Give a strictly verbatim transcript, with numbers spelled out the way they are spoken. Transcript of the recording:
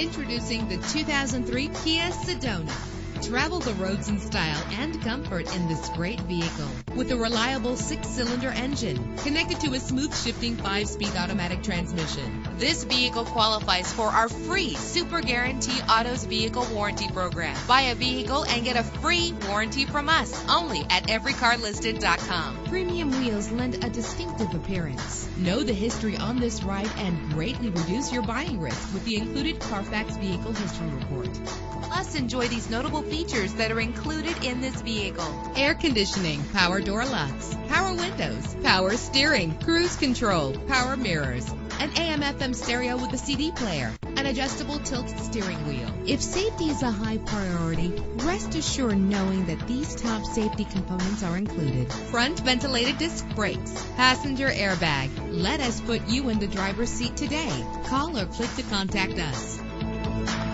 Introducing the two thousand three Kia Sedona. Travel the roads in style and comfort in this great vehicle. With a reliable six-cylinder engine connected to a smooth-shifting five-speed automatic transmission. This vehicle qualifies for our free Super Guarantee Autos Vehicle Warranty Program. Buy a vehicle and get a free warranty from us only at every car listed dot com. Premium wheels lend a distinctive appearance. Know the history on this ride and greatly reduce your buying risk with the included Carfax Vehicle History Report. Plus, enjoy these notable features that are included in this vehicle: air conditioning, power door locks, power windows, power steering, cruise control, power mirrors, an A M F M stereo with a C D player, an adjustable tilt steering wheel. If safety is a high priority, rest assured knowing that these top safety components are included: front ventilated disc brakes, passenger airbag. Let us put you in the driver's seat today. Call or click to contact us.